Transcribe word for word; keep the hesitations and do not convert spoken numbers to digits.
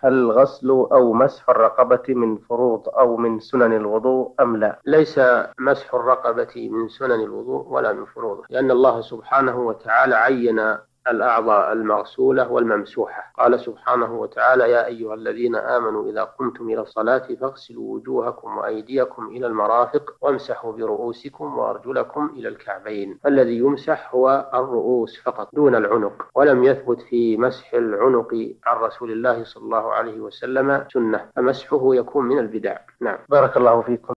فيه هل غسل أو مسح الرقبة من فروض أو من سنن الوضوء أم لا؟ ليس مسح الرقبة من سنن الوضوء ولا من فروضه، لأن الله سبحانه وتعالى عين الأعضاء المغسولة والممسوحة، قال سبحانه وتعالى: يا أيها الذين آمنوا إذا قمتم إلى الصلاة فاغسلوا وجوهكم وأيديكم إلى المرافق وامسحوا برؤوسكم وأرجلكم إلى الكعبين. الذي يمسح هو الرؤوس فقط دون العنق، ولم يثبت في مسح العنق عن رسول الله صلى الله عليه وسلم سنة، فمسحه يكون من البدع. نعم، بارك الله فيكم.